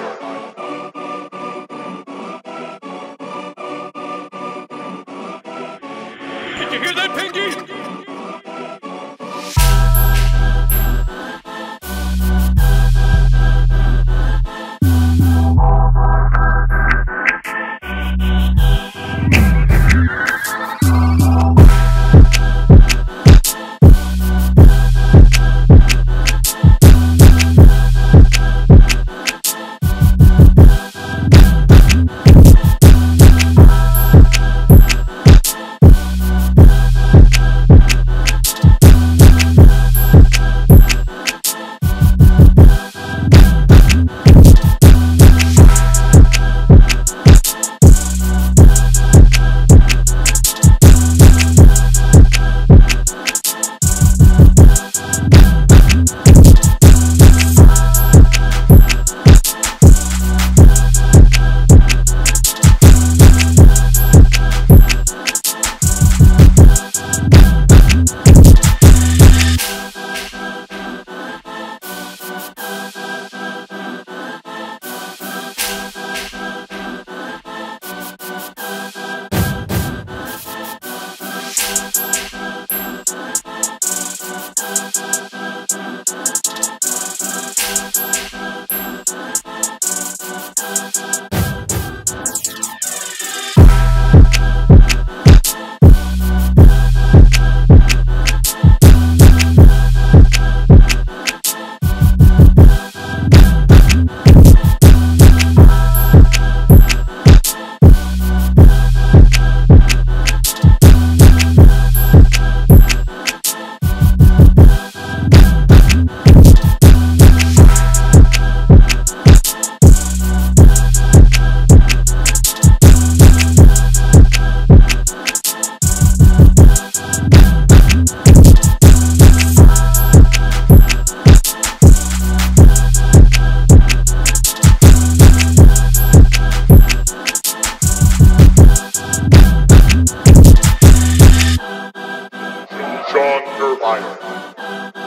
fire. Did you hear that, Pinky? John Irvine.